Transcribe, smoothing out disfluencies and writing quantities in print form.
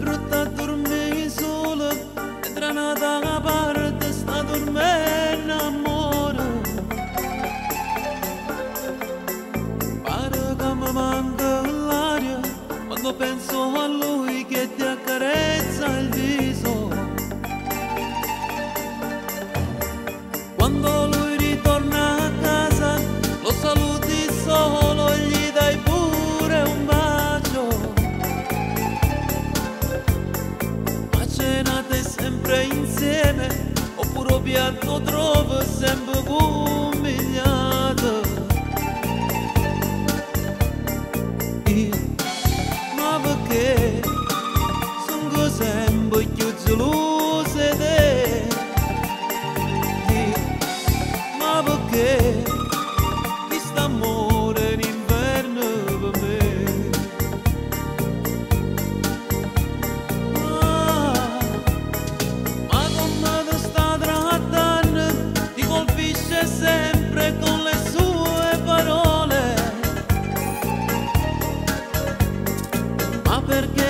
brutta a dormire sola, e tra una da parte sta dormendo amore. Pare che mi manca l'aria quando penso a lui che ti accarezza il viso. Quando lui ritorna a casa lo saluti solo e gli dai pure un bacio. Ma cenate sempre insieme, oppure piatto trovo sempre umiliato. Io, ma perché sono sempre più geloso di te? Perché questo amore in inverno per me? Ah, ma come ti sta trattando, ti colpisce sempre con le sue parole. Ma perché?